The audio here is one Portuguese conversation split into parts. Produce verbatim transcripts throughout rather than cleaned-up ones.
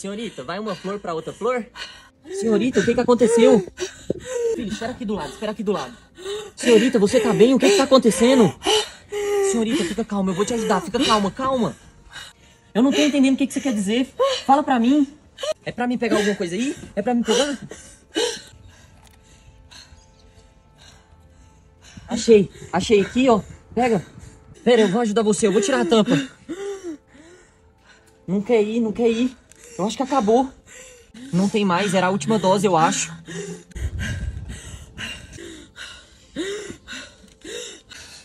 Senhorita, vai uma flor pra outra flor? Senhorita, o que que aconteceu? Filho, espera aqui do lado, espera aqui do lado. Senhorita, você tá bem? O que que tá acontecendo? Senhorita, fica calma, eu vou te ajudar. Fica calma, calma. Eu não tô entendendo o que que você quer dizer. Fala pra mim. É pra mim pegar alguma coisa aí? É pra mim pegar? Achei, achei aqui, ó. Pega. Pera, eu vou ajudar você, eu vou tirar a tampa. Não quer ir, não quer ir. Eu acho que acabou. Não tem mais, era a última dose, eu acho.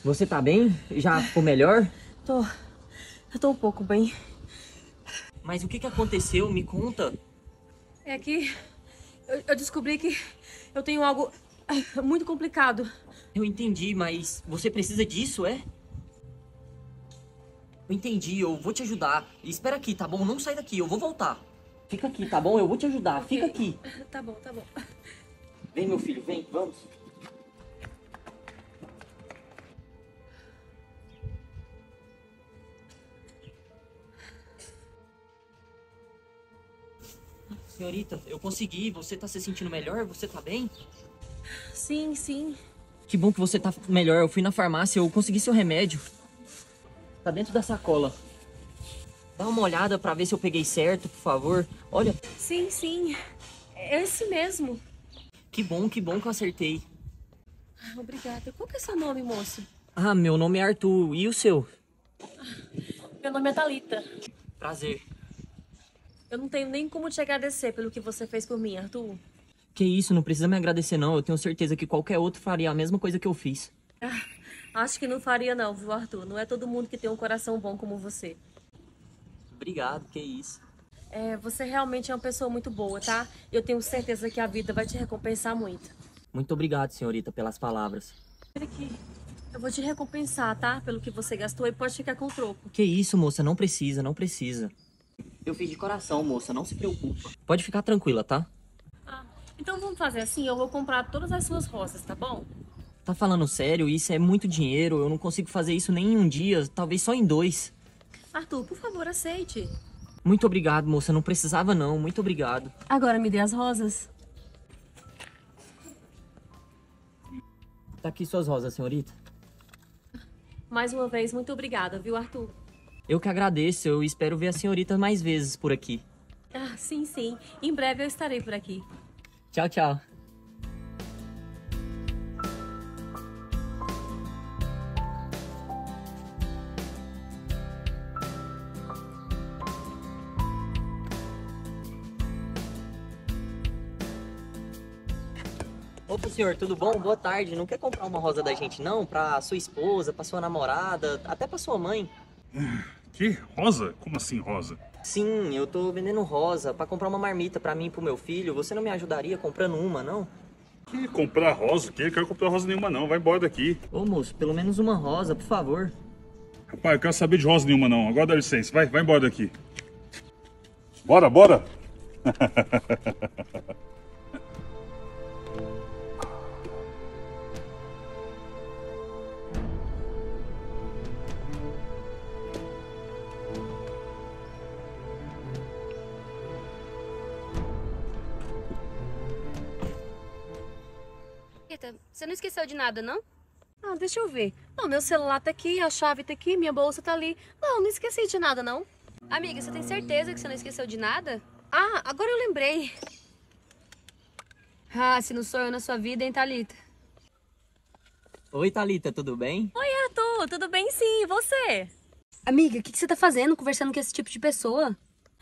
Você tá bem? Já ficou melhor? Tô. Eu tô um pouco bem. Mas o que que aconteceu? Me conta. É que eu, eu descobri que eu tenho algo muito complicado. Eu entendi, mas você precisa disso, é? Eu entendi, eu vou te ajudar. Espera aqui, tá bom? Não sai daqui, eu vou voltar. Fica aqui, tá bom? Eu vou te ajudar, okay. Fica aqui. Tá bom, tá bom. Vem, meu filho, vem, vamos. Senhorita, eu consegui. Você tá se sentindo melhor? Você tá bem? Sim, sim. Que bom que você tá melhor. Eu fui na farmácia, eu consegui seu remédio. Tá dentro da sacola. Dá uma olhada pra ver se eu peguei certo, por favor. Olha. Sim, sim. É esse mesmo. Que bom, que bom que eu acertei. Obrigada. Qual que é seu nome, moço? Ah, meu nome é Arthur. E o seu? Meu nome é Thalita. Prazer. Eu não tenho nem como te agradecer pelo que você fez por mim, Arthur. Que isso, não precisa me agradecer, não. Eu tenho certeza que qualquer outro faria a mesma coisa que eu fiz. Ah. Acho que não faria não, viu, Arthur? Não é todo mundo que tem um coração bom como você. Obrigado, que isso. É, você realmente é uma pessoa muito boa, tá? Eu tenho certeza que a vida vai te recompensar muito. Muito obrigado, senhorita, pelas palavras. Olha aqui. Eu vou te recompensar, tá? Pelo que você gastou e pode ficar com o troco. Que isso, moça? Não precisa, não precisa. Eu fiz de coração, moça. Não se preocupa. Pode ficar tranquila, tá? Ah, então vamos fazer assim. Eu vou comprar todas as suas rosas, tá bom? Tá falando sério? Isso é muito dinheiro, eu não consigo fazer isso nem em um dia, talvez só em dois. Arthur, por favor, aceite. Muito obrigado, moça, não precisava não, muito obrigado. Agora me dê as rosas. Tá aqui suas rosas, senhorita. Mais uma vez, muito obrigada, viu, Arthur? Eu que agradeço, eu espero ver a senhorita mais vezes por aqui. Ah, sim, sim, em breve eu estarei por aqui. Tchau, tchau. Opa, senhor, tudo bom? Boa tarde. Não quer comprar uma rosa da gente, não? Pra sua esposa, pra sua namorada, até pra sua mãe. Que? Rosa? Como assim rosa? Sim, eu tô vendendo rosa pra comprar uma marmita pra mim e pro meu filho. Você não me ajudaria comprando uma, não? Que comprar rosa? Que? Eu quero comprar rosa nenhuma, não. Vai embora daqui. Ô, moço, pelo menos uma rosa, por favor. Rapaz, eu quero saber de rosa nenhuma, não. Agora dá licença. Vai, vai embora daqui. Bora, bora! Você não esqueceu de nada, não? Ah, deixa eu ver. Não, meu celular tá aqui, a chave tá aqui, minha bolsa tá ali. Não, não esqueci de nada, não. Amiga, você tem certeza que você não esqueceu de nada? Ah, agora eu lembrei. Ah, se não sou eu na sua vida, hein, Thalita? Oi, Thalita, tudo bem? Oi, Arthur, tudo bem sim, e você? Amiga, o que, que você tá fazendo conversando com esse tipo de pessoa?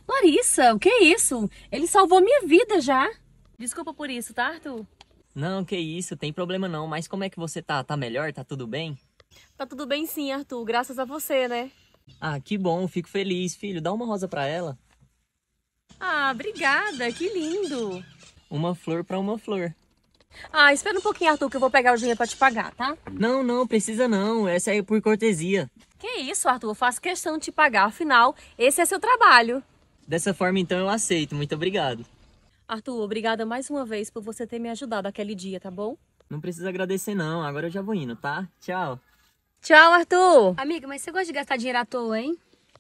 Larissa, o que é isso? Ele salvou minha vida já. Desculpa por isso, tá, Arthur? Não, que isso, tem problema não, mas como é que você tá? Tá melhor? Tá tudo bem? Tá tudo bem sim, Arthur, graças a você, né? Ah, que bom, fico feliz, filho, dá uma rosa pra ela. Ah, obrigada, que lindo. Uma flor pra uma flor. Ah, espera um pouquinho, Arthur, que eu vou pegar o dinheiro pra te pagar, tá? Não, não, precisa não, essa é por cortesia. Que isso, Arthur, eu faço questão de te pagar, afinal, esse é seu trabalho. Dessa forma, então, eu aceito, muito obrigado. Arthur, obrigada mais uma vez por você ter me ajudado aquele dia, tá bom? Não precisa agradecer não, agora eu já vou indo, tá? Tchau. Tchau, Arthur! Amiga, mas você gosta de gastar dinheiro à toa, hein?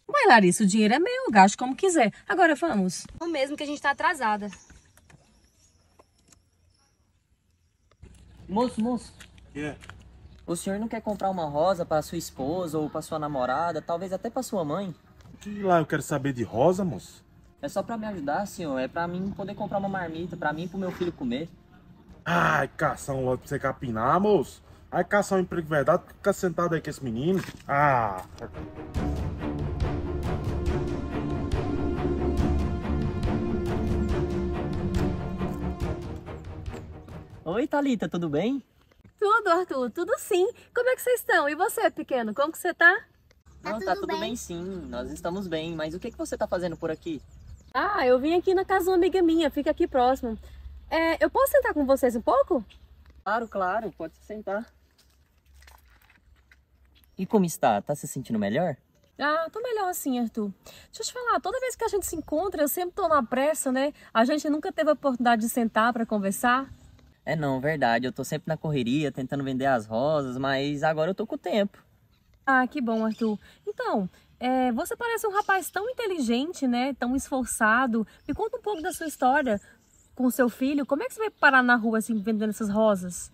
Mas, Larissa, o dinheiro é meu, eu gasto como quiser. Agora vamos. O mesmo que a gente tá atrasada. Moço, moço. Yeah. O senhor não quer comprar uma rosa para sua esposa ou para sua namorada, talvez até para sua mãe? Que lá eu quero saber de rosa, moço? É só para me ajudar, senhor. É para mim poder comprar uma marmita, para mim e pro meu filho comer. Ai, caçar um lote pra você capinar, moço. Ai, caçar um emprego de verdade, ficar sentado aí com esse menino. Ah... Oi, Thalita, tudo bem? Tudo, Arthur, tudo sim. Como é que vocês estão? E você, pequeno, como que você tá? Tá, não, tudo, tá tudo bem. bem sim, nós estamos bem, mas o que, que você tá fazendo por aqui? Ah, eu vim aqui na casa de uma amiga minha, fica aqui próximo. É, eu posso sentar com vocês um pouco? Claro, claro, pode sentar. E como está? Tá se sentindo melhor? Ah, tô melhor assim, Arthur. Deixa eu te falar, toda vez que a gente se encontra, eu sempre tô na pressa, né? A gente nunca teve a oportunidade de sentar para conversar. É não, verdade, eu tô sempre na correria, tentando vender as rosas, mas agora eu tô com o tempo. Ah, que bom, Arthur. Então, é, você parece um rapaz tão inteligente, né? Tão esforçado. Me conta um pouco da sua história com seu filho. Como é que você vai parar na rua, assim, vendendo essas rosas?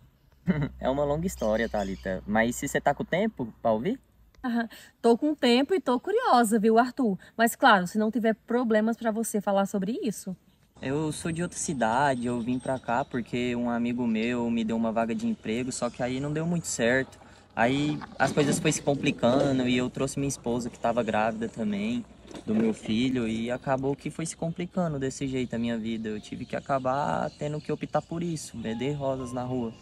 É uma longa história, Thalita. Mas se você tá com tempo pra ouvir? Ah, tô com tempo e tô curiosa, viu, Arthur? Mas claro, se não tiver problemas pra você falar sobre isso... Eu sou de outra cidade, eu vim pra cá porque um amigo meu me deu uma vaga de emprego, só que aí não deu muito certo. Aí as coisas foram se complicando e eu trouxe minha esposa que estava grávida também, do meu filho, e acabou que foi se complicando desse jeito a minha vida. Eu tive que acabar tendo que optar por isso, vender rosas na rua.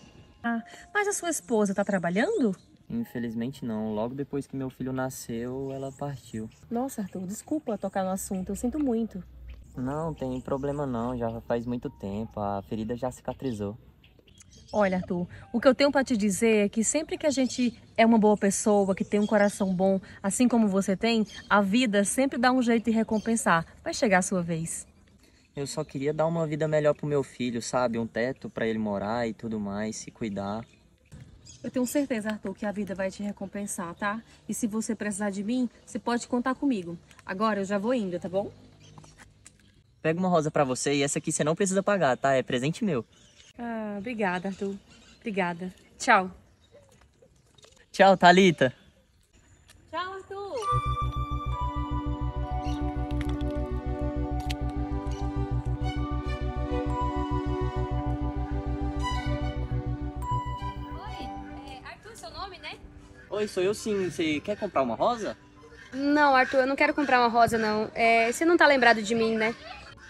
Ah, mas a sua esposa tá trabalhando? Infelizmente não, logo depois que meu filho nasceu, ela partiu. Nossa, Arthur, desculpa tocar no assunto, eu sinto muito. Não, tem problema não, já faz muito tempo, a ferida já cicatrizou. Olha, Arthur, o que eu tenho para te dizer é que sempre que a gente é uma boa pessoa, que tem um coração bom, assim como você tem, a vida sempre dá um jeito de recompensar. Vai chegar a sua vez. Eu só queria dar uma vida melhor pro meu filho, sabe? Um teto para ele morar e tudo mais, se cuidar. Eu tenho certeza, Arthur, que a vida vai te recompensar, tá? E se você precisar de mim, você pode contar comigo. Agora eu já vou indo, tá bom? Pega uma rosa pra você e essa aqui você não precisa pagar, tá? É presente meu. Ah, obrigada, Arthur. Obrigada. Tchau. Tchau, Thalita. Tchau, Arthur. Oi, é Arthur, seu nome, né? Oi, sou eu sim. Você quer comprar uma rosa? Não, Arthur, eu não quero comprar uma rosa, não. É, você não tá lembrado de mim, né?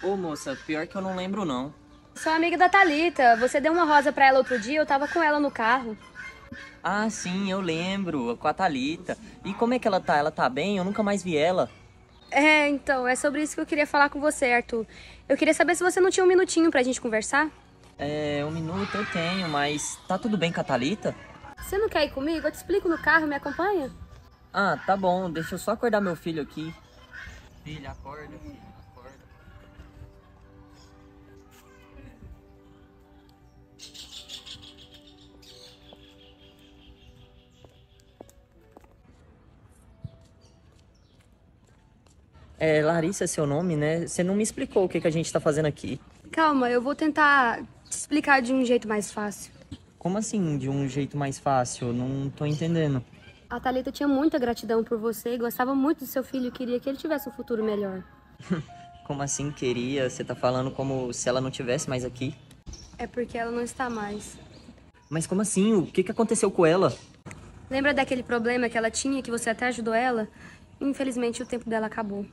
Ô, moça, pior que eu não lembro, não. Sou amiga da Thalita. Você deu uma rosa pra ela outro dia, eu tava com ela no carro. Ah, sim, eu lembro. Com a Thalita. E como é que ela tá? Ela tá bem? Eu nunca mais vi ela. É, então, é sobre isso que eu queria falar com você, Arthur. Eu queria saber se você não tinha um minutinho pra gente conversar. É, um minuto eu tenho, mas tá tudo bem com a Thalita? Você não quer ir comigo? Eu te explico no carro, me acompanha? Ah, tá bom. Deixa eu só acordar meu filho aqui. Filho, acorda, filho. É, Larissa é seu nome, né? Você não me explicou o que, que a gente tá fazendo aqui. Calma, eu vou tentar te explicar de um jeito mais fácil. Como assim, de um jeito mais fácil? Não tô entendendo. A Thalita tinha muita gratidão por você e gostava muito do seu filho e queria que ele tivesse um futuro melhor. Como assim queria? Você tá falando como se ela não estivesse mais aqui? É porque ela não está mais. Mas como assim? O que, que aconteceu com ela? Lembra daquele problema que ela tinha, que você até ajudou ela? Infelizmente, o tempo dela acabou.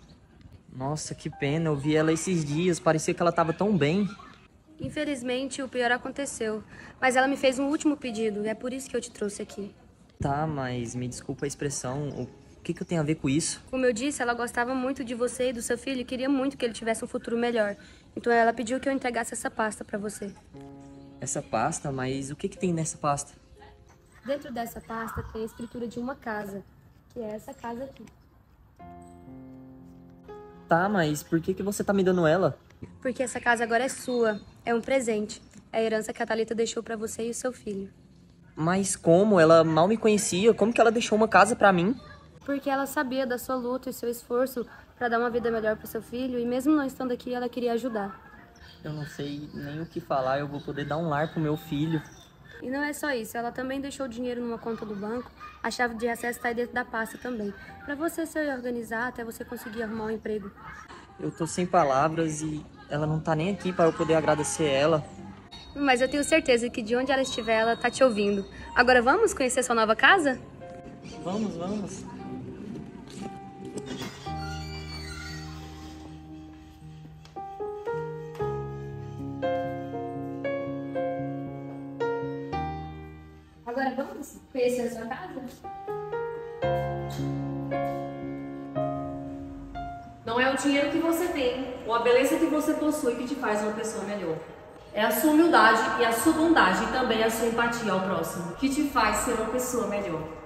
Nossa, que pena. Eu vi ela esses dias. Parecia que ela estava tão bem. Infelizmente, o pior aconteceu. Mas ela me fez um último pedido. É por isso que eu te trouxe aqui. Tá, mas me desculpa a expressão. O que, que eu tenho a ver com isso? Como eu disse, ela gostava muito de você e do seu filho e queria muito que ele tivesse um futuro melhor. Então ela pediu que eu entregasse essa pasta pra você. Essa pasta? Mas o que, que tem nessa pasta? Dentro dessa pasta tem a escritura de uma casa, que é essa casa aqui. Tá, mas por que, que você tá me dando ela? Porque essa casa agora é sua. É um presente. É a herança que a Thalita deixou pra você e o seu filho. Mas como? Ela mal me conhecia. Como que ela deixou uma casa pra mim? porque ela sabia da sua luta e seu esforço para dar uma vida melhor para seu filho, e mesmo não estando aqui, ela queria ajudar. Eu não sei nem o que falar, eu vou poder dar um lar pro meu filho. E não é só isso, ela também deixou o dinheiro numa conta do banco, a chave de acesso está aí dentro da pasta também, para você se organizar até você conseguir arrumar um emprego. Eu tô sem palavras e ela não tá nem aqui para eu poder agradecer ela. Mas eu tenho certeza que de onde ela estiver, ela tá te ouvindo. Agora vamos conhecer sua nova casa? Vamos, vamos. Agora vamos conhecer a sua casa? Não é o dinheiro que você tem ou a beleza que você possui que te faz uma pessoa melhor. É a sua humildade e a sua bondade e também a sua empatia ao próximo que te faz ser uma pessoa melhor.